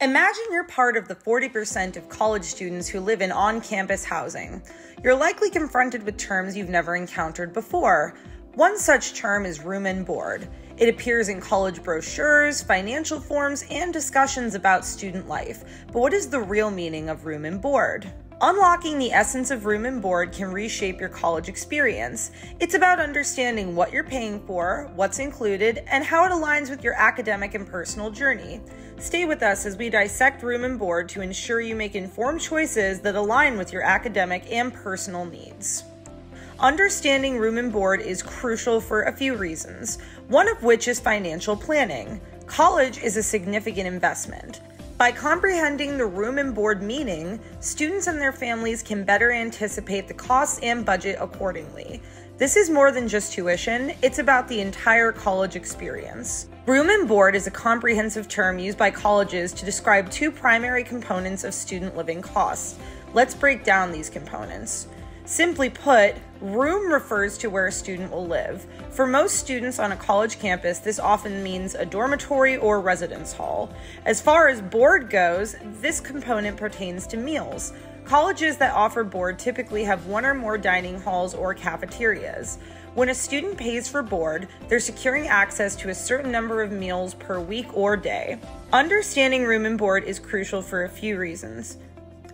Imagine you're part of the 40% of college students who live in on-campus housing. You're likely confronted with terms you've never encountered before. One such term is room and board. It appears in college brochures, financial forms, and discussions about student life. But what is the real meaning of room and board? Unlocking the essence of room and board can reshape your college experience. It's about understanding what you're paying for, what's included, and how it aligns with your academic and personal journey. Stay with us as we dissect room and board to ensure you make informed choices that align with your academic and personal needs. Understanding room and board is crucial for a few reasons, one of which is financial planning. College is a significant investment. By comprehending the room and board meaning, students and their families can better anticipate the costs and budget accordingly. This is more than just tuition, it's about the entire college experience. Room and board is a comprehensive term used by colleges to describe two primary components of student living costs. Let's break down these components. Simply put, room refers to where a student will live. For most students on a college campus, this often means a dormitory or residence hall. As far as board goes, this component pertains to meals. Colleges that offer board typically have one or more dining halls or cafeterias. When a student pays for board, they're securing access to a certain number of meals per week or day. Understanding room and board is crucial for a few reasons.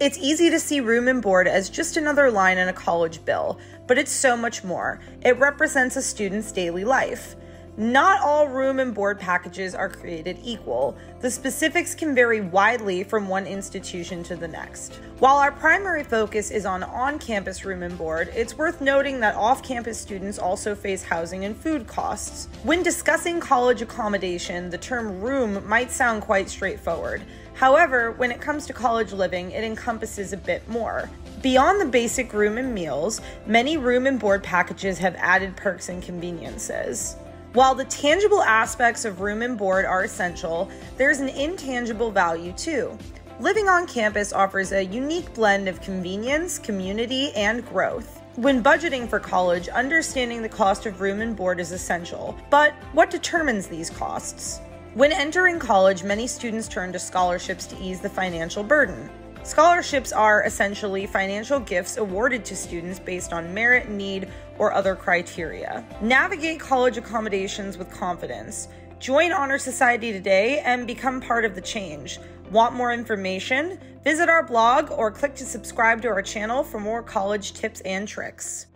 It's easy to see room and board as just another line in a college bill, but it's so much more. It represents a student's daily life. Not all room and board packages are created equal. The specifics can vary widely from one institution to the next. While our primary focus is on on-campus room and board, it's worth noting that off-campus students also face housing and food costs. When discussing college accommodation, the term room might sound quite straightforward. However, when it comes to college living, it encompasses a bit more. Beyond the basic room and meals, many room and board packages have added perks and conveniences. While the tangible aspects of room and board are essential, there's an intangible value too. Living on campus offers a unique blend of convenience, community, and growth. When budgeting for college, understanding the cost of room and board is essential. But what determines these costs? When entering college, many students turn to scholarships to ease the financial burden. Scholarships are essentially financial gifts awarded to students based on merit, need, or other criteria. Navigate college accommodations with confidence. Join Honor Society today and become part of the change. Want more information? Visit our blog or click to subscribe to our channel for more college tips and tricks.